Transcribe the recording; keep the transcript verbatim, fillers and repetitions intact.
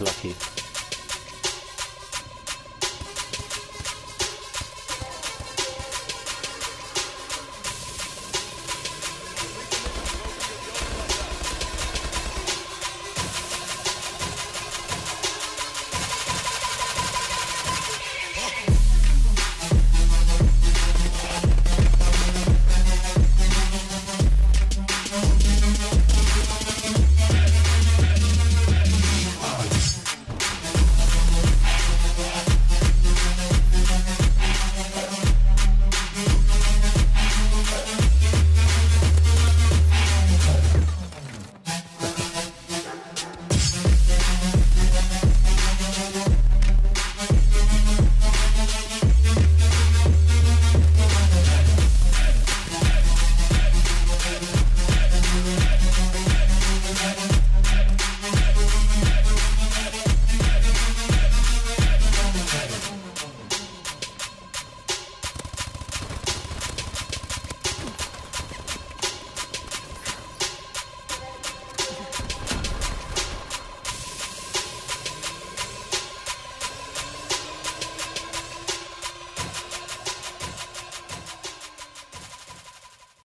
lucky.